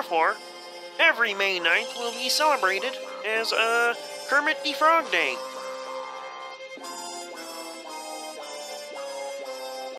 Therefore, every May 9th will be celebrated as Kermit the Frog Day.